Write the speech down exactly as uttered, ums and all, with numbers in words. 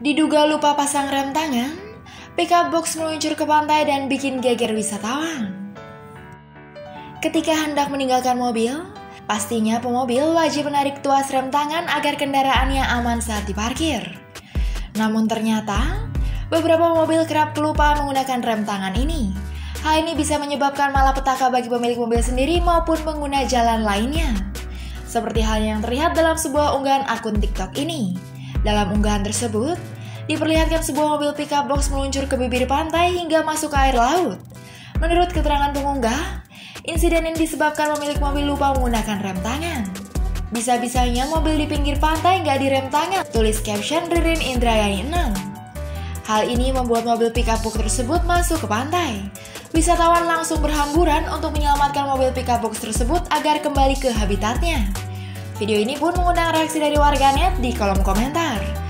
Diduga lupa pasang rem tangan, pickup box meluncur ke pantai dan bikin geger wisatawan. Ketika hendak meninggalkan mobil, pastinya pemobil wajib menarik tuas rem tangan agar kendaraannya aman saat diparkir. Namun ternyata, beberapa mobil kerap kelupaan menggunakan rem tangan ini. Hal ini bisa menyebabkan malapetaka bagi pemilik mobil sendiri maupun pengguna jalan lainnya. Seperti hal yang terlihat dalam sebuah unggahan akun TikTok ini. Dalam unggahan tersebut, diperlihatkan sebuah mobil pickup box meluncur ke bibir pantai hingga masuk ke air laut. Menurut keterangan pengunggah, insiden ini disebabkan pemilik mobil lupa menggunakan rem tangan. Bisa-bisanya mobil di pinggir pantai nggak direm tangan, tulis caption Ririn Indrayani enam. Hal ini membuat mobil pickup box tersebut masuk ke pantai. Wisatawan langsung berhamburan untuk menyelamatkan mobil pickup box tersebut agar kembali ke habitatnya. Video ini pun mengundang reaksi dari warganet di kolom komentar.